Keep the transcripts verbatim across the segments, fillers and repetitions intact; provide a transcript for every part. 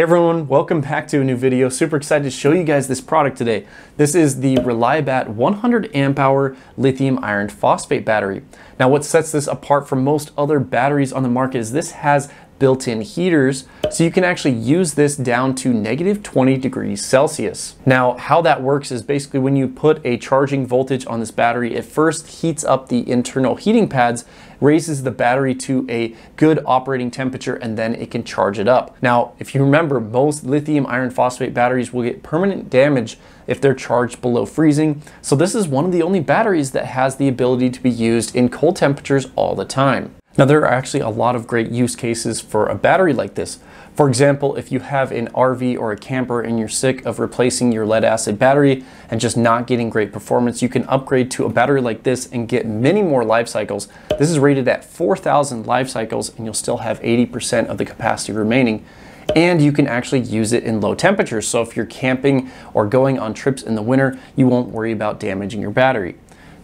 Hey everyone, welcome back to a new video. Super excited to show you guys this product today. This is the RELiBATT one hundred amp hour lithium iron phosphate battery. Now what sets this apart from most other batteries on the market is this has built-in heaters, so you can actually use this down to negative twenty degrees Celsius. Now, how that works is basically when you put a charging voltage on this battery, it first heats up the internal heating pads, raises the battery to a good operating temperature, and then it can charge it up. Now, if you remember, most lithium iron phosphate batteries will get permanent damage if they're charged below freezing, so this is one of the only batteries that has the ability to be used in cold temperatures all the time. Now, there are actually a lot of great use cases for a battery like this. For example, if you have an R V or a camper and you're sick of replacing your lead acid battery and just not getting great performance, you can upgrade to a battery like this and get many more life cycles. This is rated at four thousand life cycles and you'll still have eighty percent of the capacity remaining. And you can actually use it in low temperatures. So if you're camping or going on trips in the winter, you won't worry about damaging your battery.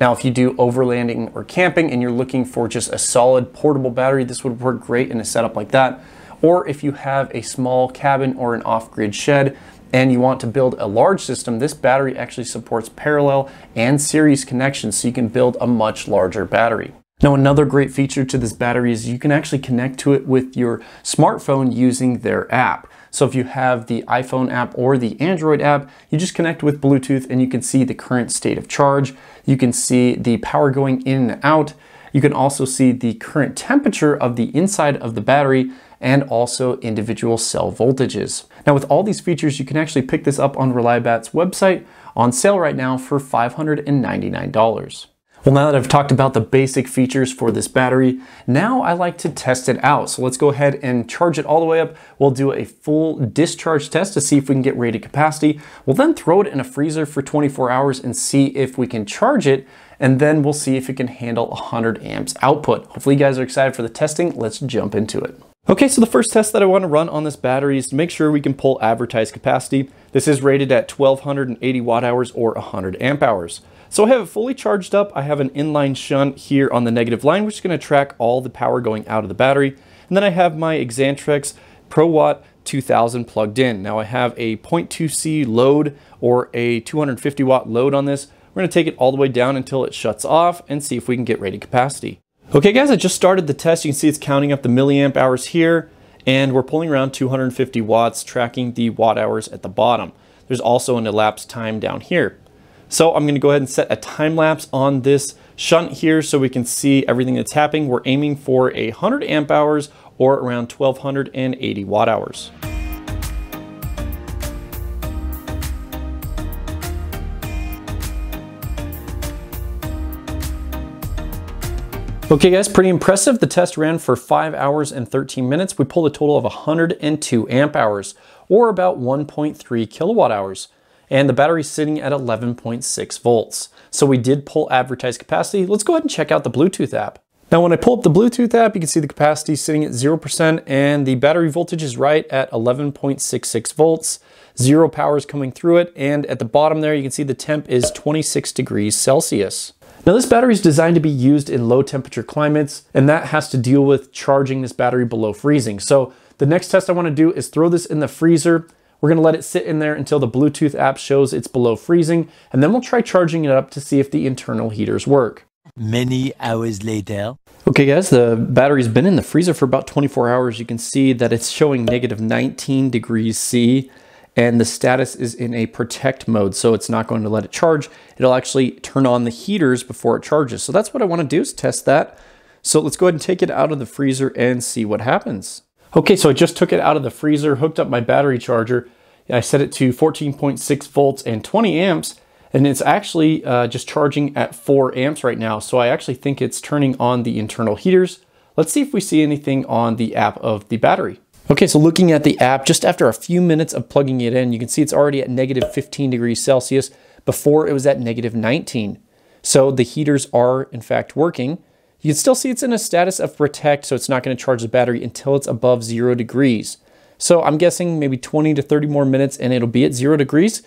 Now, if you do overlanding or camping and you're looking for just a solid portable battery, this would work great in a setup like that. Or if you have a small cabin or an off-grid shed and you want to build a large system, this battery actually supports parallel and series connections, so you can build a much larger battery. Now, another great feature to this battery is you can actually connect to it with your smartphone using their app. So if you have the iPhone app or the Android app, you just connect with Bluetooth and you can see the current state of charge. You can see the power going in and out. You can also see the current temperature of the inside of the battery and also individual cell voltages. Now, with all these features, you can actually pick this up on RELiBatt's website, on sale right now for five hundred ninety-nine dollars. Well, now that I've talked about the basic features for this battery, now I like to test it out. So let's go ahead and charge it all the way up. We'll do a full discharge test to see if we can get rated capacity. We'll then throw it in a freezer for twenty-four hours and see if we can charge it. And then we'll see if it can handle one hundred amps output. Hopefully you guys are excited for the testing. Let's jump into it. Okay, so the first test that I want to run on this battery is to make sure we can pull advertised capacity. This is rated at twelve eighty watt hours or one hundred amp hours. So I have it fully charged up. I have an inline shunt here on the negative line, which is going to track all the power going out of the battery. And then I have my Xantrex ProWatt two thousand plugged in. Now I have a zero point two C load or a two hundred fifty watt load on this. We're going to take it all the way down until it shuts off and see if we can get rated capacity. Okay guys, I just started the test. You can see it's counting up the milliamp hours here, and we're pulling around two hundred fifty watts, tracking the watt hours at the bottom. There's also an elapsed time down here. So I'm gonna go ahead and set a time lapse on this shunt here so we can see everything that's happening. We're aiming for a one hundred amp hours or around twelve eighty watt hours. Okay guys, pretty impressive. The test ran for five hours and thirteen minutes. We pulled a total of one hundred two amp hours or about one point three kilowatt hours. And the battery's sitting at eleven point six volts. So we did pull advertised capacity. Let's go ahead and check out the Bluetooth app. Now when I pull up the Bluetooth app, you can see the capacity sitting at zero percent and the battery voltage is right at eleven point six six volts. Zero power is coming through it. And at the bottom there, you can see the temp is twenty-six degrees Celsius. Now this battery is designed to be used in low temperature climates, and that has to deal with charging this battery below freezing. So the next test I want to do is throw this in the freezer. We're going to let it sit in there until the Bluetooth app shows it's below freezing, and then we'll try charging it up to see if the internal heaters work. Many hours later. Okay guys, the battery's been in the freezer for about twenty-four hours. You can see that it's showing negative nineteen degrees C. And the status is in a protect mode, so it's not going to let it charge. It'll actually turn on the heaters before it charges. So that's what I want to do, is test that. So let's go ahead and take it out of the freezer and see what happens. Okay, so I just took it out of the freezer, hooked up my battery charger. I set it to fourteen point six volts and twenty amps, and it's actually uh, just charging at four amps right now. So I actually think it's turning on the internal heaters. Let's see if we see anything on the app of the battery. Okay, so looking at the app, just after a few minutes of plugging it in, you can see it's already at negative fifteen degrees Celsius. Before it was at negative nineteen. So the heaters are in fact working. You can still see it's in a status of protect, so it's not going to charge the battery until it's above zero degrees. So I'm guessing maybe twenty to thirty more minutes and it'll be at zero degrees.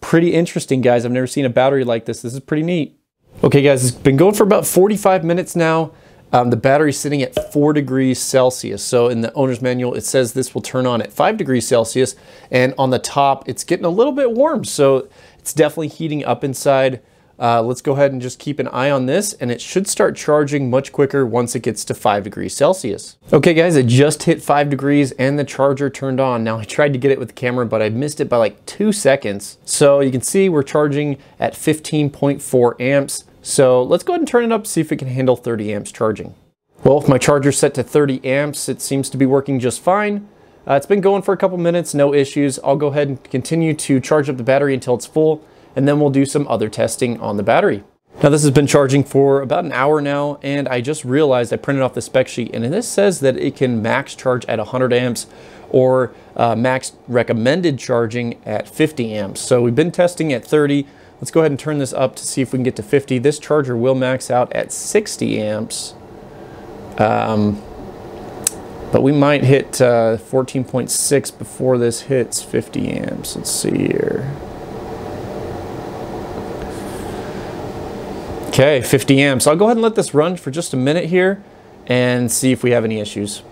Pretty interesting, guys. I've never seen a battery like this. This is pretty neat. Okay, guys, it's been going for about forty-five minutes now. Um, the battery's sitting at four degrees Celsius. So in the owner's manual, it says this will turn on at five degrees Celsius. And on the top, it's getting a little bit warm. So it's definitely heating up inside. Uh, let's go ahead and just keep an eye on this, and it should start charging much quicker once it gets to five degrees Celsius. Okay guys, it just hit five degrees and the charger turned on. Now I tried to get it with the camera, but I missed it by like two seconds. So you can see we're charging at fifteen point four amps. So let's go ahead and turn it up, see if it can handle thirty amps charging. Well, if my charger's set to thirty amps, it seems to be working just fine. Uh, it's been going for a couple minutes, no issues. I'll go ahead and continue to charge up the battery until it's full, and then we'll do some other testing on the battery. Now this has been charging for about an hour now, and I just realized I printed off the spec sheet, and this says that it can max charge at one hundred amps or uh, max recommended charging at fifty amps. So we've been testing at thirty. Let's go ahead and turn this up to see if we can get to fifty. This charger will max out at sixty amps. Um, but we might hit uh, fourteen point six before this hits fifty amps. Let's see here. Okay, fifty amps. I'll go ahead and let this run for just a minute here and see if we have any issues.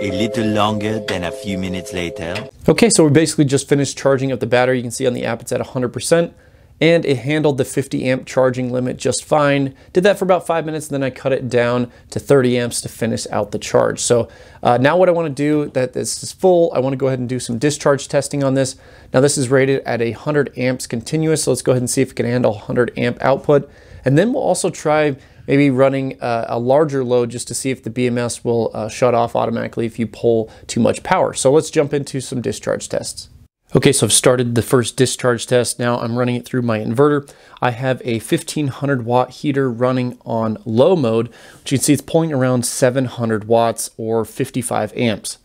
A little longer than a few minutes later. Okay, so we basically just finished charging up the battery. You can see on the app it's at one hundred percent, and it handled the fifty amp charging limit just fine. Did that for about five minutes, and then I cut it down to thirty amps to finish out the charge. So uh, now what I wanna do, that this is full, I wanna go ahead and do some discharge testing on this. Now this is rated at one hundred amps continuous, so let's go ahead and see if it can handle one hundred amp output. And then we'll also try maybe running a, a larger load just to see if the B M S will uh, shut off automatically if you pull too much power. So let's jump into some discharge tests. Okay, so I've started the first discharge test. Now I'm running it through my inverter. I have a fifteen hundred watt heater running on low mode, which you can see it's pulling around seven hundred watts or fifty-five amps.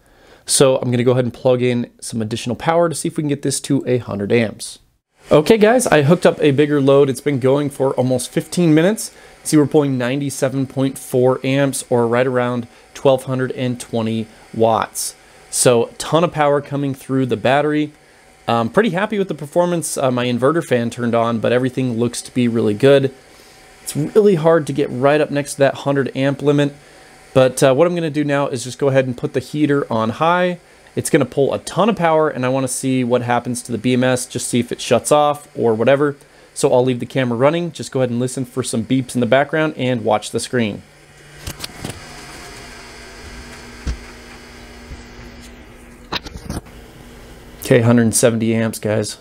So I'm gonna go ahead and plug in some additional power to see if we can get this to one hundred amps. Okay guys, I hooked up a bigger load. It's been going for almost fifteen minutes. See, we're pulling ninety-seven point four amps or right around twelve twenty watts. So a ton of power coming through the battery. I'm pretty happy with the performance. Uh, my inverter fan turned on, but everything looks to be really good. It's really hard to get right up next to that one hundred amp limit. But uh, what I'm gonna do now is just go ahead and put the heater on high. It's gonna pull a ton of power, and I wanna see what happens to the B M S, just see if it shuts off or whatever. So I'll leave the camera running, just go ahead and listen for some beeps in the background and watch the screen. Okay, one hundred seventy amps, guys.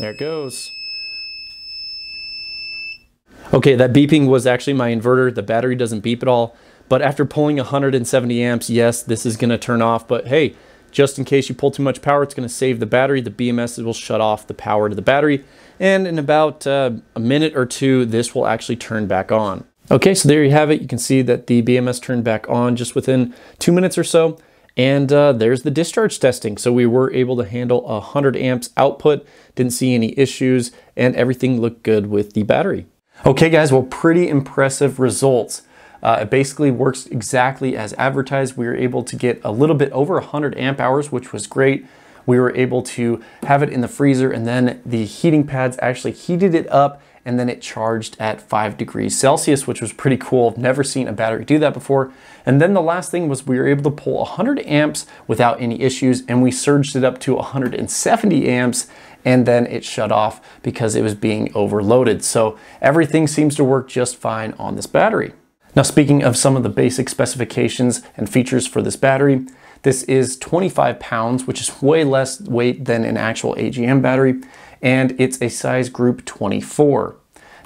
There it goes. Okay, that beeping was actually my inverter. The battery doesn't beep at all. But after pulling one hundred seventy amps, yes, this is gonna turn off, but hey, just in case you pull too much power, it's gonna save the battery. The B M S will shut off the power to the battery. And in about uh, a minute or two, this will actually turn back on. Okay, so there you have it. You can see that the B M S turned back on just within two minutes or so. And uh, there's the discharge testing. So we were able to handle one hundred amps output, didn't see any issues, and everything looked good with the battery. Okay guys, well, pretty impressive results. Uh, it basically works exactly as advertised. We were able to get a little bit over one hundred amp hours, which was great. We were able to have it in the freezer, and then the heating pads actually heated it up, and then it charged at five degrees Celsius, which was pretty cool. I've never seen a battery do that before. And then the last thing was we were able to pull one hundred amps without any issues, and we surged it up to one hundred seventy amps, and then it shut off because it was being overloaded. So everything seems to work just fine on this battery. Now, speaking of some of the basic specifications and features for this battery, this is twenty-five pounds, which is way less weight than an actual A G M battery, and it's a size group twenty-four.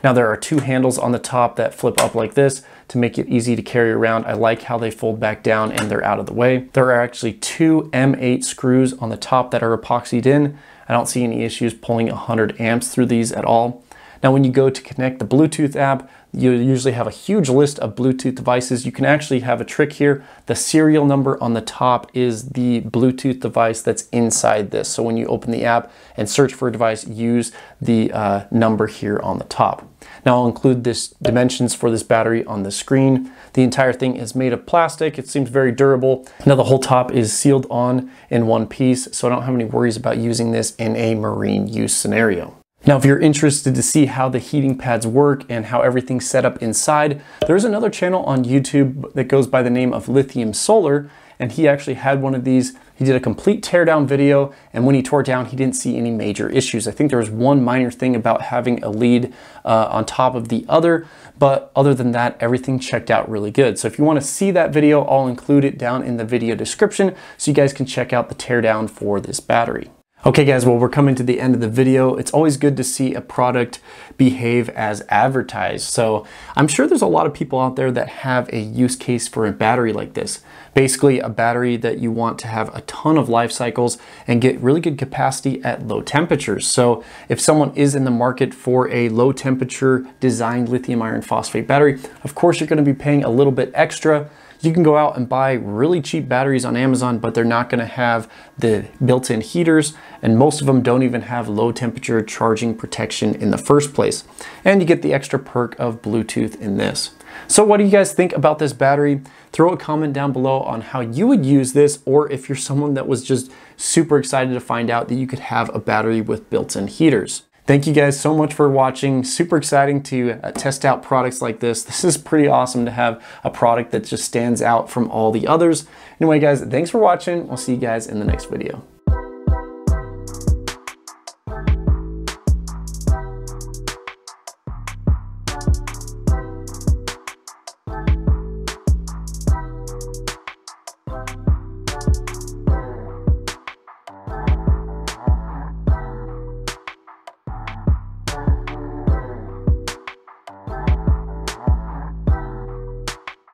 Now, there are two handles on the top that flip up like this to make it easy to carry around. I like how they fold back down and they're out of the way. There are actually two M eight screws on the top that are epoxied in. I don't see any issues pulling one hundred amps through these at all. Now, when you go to connect the Bluetooth app, you usually have a huge list of Bluetooth devices. You can actually have a trick here. The serial number on the top is the Bluetooth device that's inside this. So when you open the app and search for a device, use the uh, number here on the top. Now, I'll include this dimensions for this battery on the screen. The entire thing is made of plastic. It seems very durable. Now, the whole top is sealed on in one piece, so I don't have any worries about using this in a marine use scenario. Now, if you're interested to see how the heating pads work and how everything's set up inside, there's another channel on YouTube that goes by the name of Lithium Solar, and he actually had one of these. He did a complete teardown video, and when he tore down, he didn't see any major issues. I think there was one minor thing about having a lead uh, on top of the other, but other than that, everything checked out really good. So if you want to see that video, I'll include it down in the video description so you guys can check out the teardown for this battery. Okay guys, well, we're coming to the end of the video. It's always good to see a product behave as advertised. So I'm sure there's a lot of people out there that have a use case for a battery like this. Basically a battery that you want to have a ton of life cycles and get really good capacity at low temperatures. So if someone is in the market for a low temperature designed lithium iron phosphate battery, of course you're gonna be paying a little bit extra. You can go out and buy really cheap batteries on Amazon, but they're not gonna have the built-in heaters, and most of them don't even have low temperature charging protection in the first place. And you get the extra perk of Bluetooth in this. So what do you guys think about this battery? Throw a comment down below on how you would use this, or if you're someone that was just super excited to find out that you could have a battery with built-in heaters. Thank you guys so much for watching. Super exciting to uh, test out products like this. This is pretty awesome to have a product that just stands out from all the others. Anyway guys, thanks for watching. We'll see you guys in the next video.